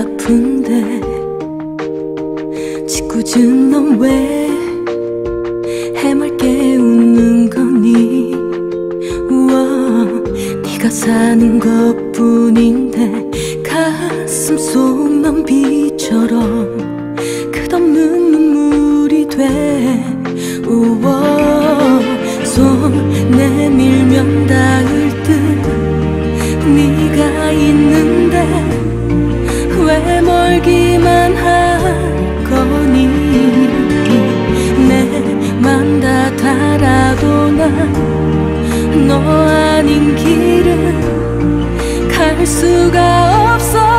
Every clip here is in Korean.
아픈데 짓궂은 넌 왜 해맑게 웃는 거니? 우와, 네가 사는 것뿐인데 가슴 속 넌 비처럼 끝없는 눈물이 돼. 우와, 손 내밀면 닿을 듯 네가 있는데 왜 멀기만 한 거니? 내맘 다 달아도 난 너 아닌 길은 갈 수가 없어.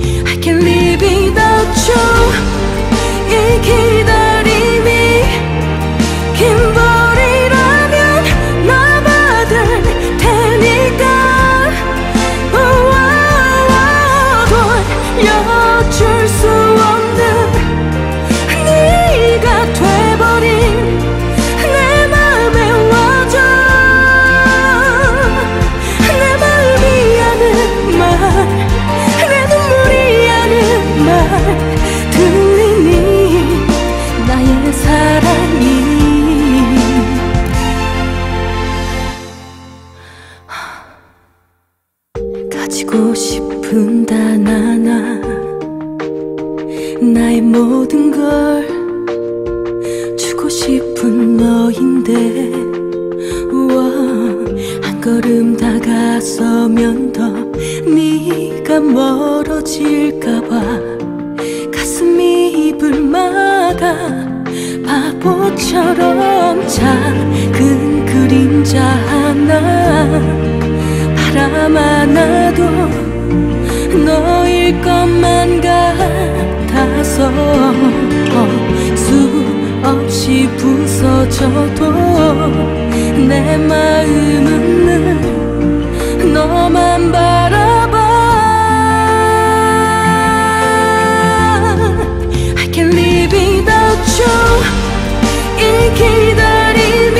I can't live without you. 이 기다림이 긴 거리라면 나 받을 테니까 돌려줄 수 없는 네가 돼버린 내 맘에 와줘. 내 마음이 아는 말, 내 눈물이 아는 말 들리니 나의 사랑이. 가지고 싶은 단 하나, 나의 모든 걸 주고 싶은 너인데 우와, 한 걸음 다가서면 더 네가 멀어질까봐 가슴이 입을 막아. 바보처럼 작은 그림자 하나 바라만 나도 너일 것만 같아서 수없이 부서져도 내 마음은 늘 너만 바라봐. I can't live without you. 이 기다림이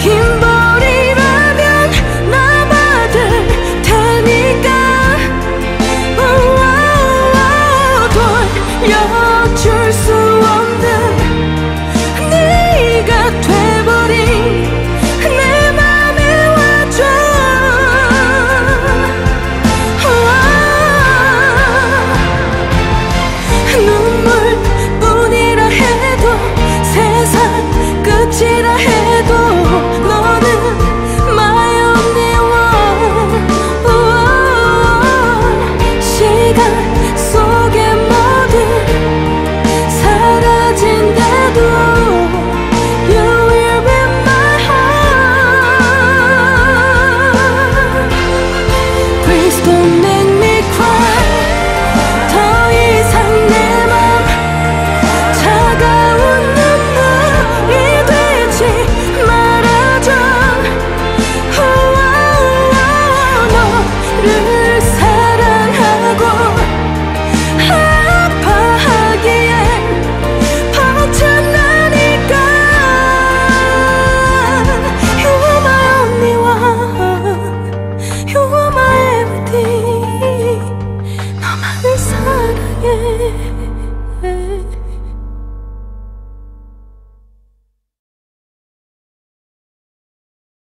긴 돌려줄 수 없는 네가 돼버린 내 맘에 와줘. 눈물뿐이라 해도 세상 끝이라 해도 너는 너만을 사랑해.